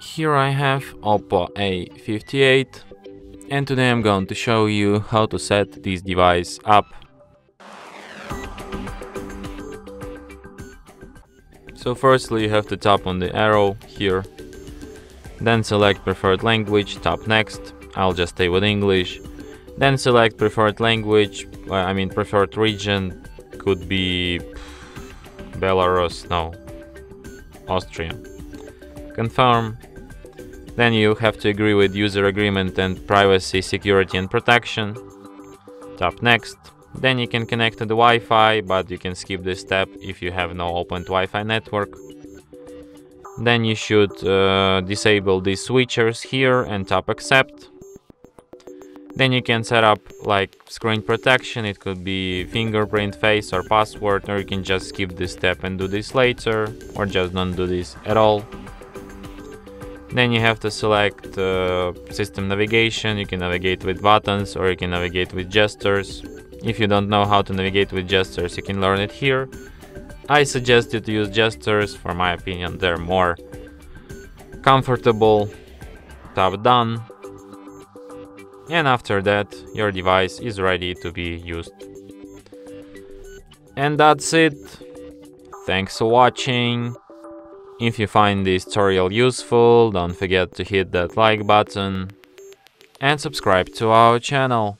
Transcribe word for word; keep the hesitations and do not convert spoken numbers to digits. Here I have Oppo A fifty-eight, and today I'm going to show you how to set this device up. So firstly you have to tap on the arrow here, then select preferred language, tap next, I'll just stay with English, then select preferred language, I mean preferred region, could be Belarus, no, Austria, confirm. Then you have to agree with user agreement and privacy, security and protection. Tap next. Then you can connect to the Wi-Fi, but you can skip this step if you have no opened Wi-Fi network. Then you should uh, disable these switchers here and tap accept. Then you can set up like screen protection, it could be fingerprint, face or password, or you can just skip this step and do this later, or just don't do this at all. Then you have to select uh, system navigation, you can navigate with buttons or you can navigate with gestures. If you don't know how to navigate with gestures, you can learn it here. I suggest you to use gestures, for my opinion they're more comfortable. Tap done. And after that your device is ready to be used. And that's it. Thanks for watching. If you find this tutorial useful, don't forget to hit that like button and subscribe to our channel.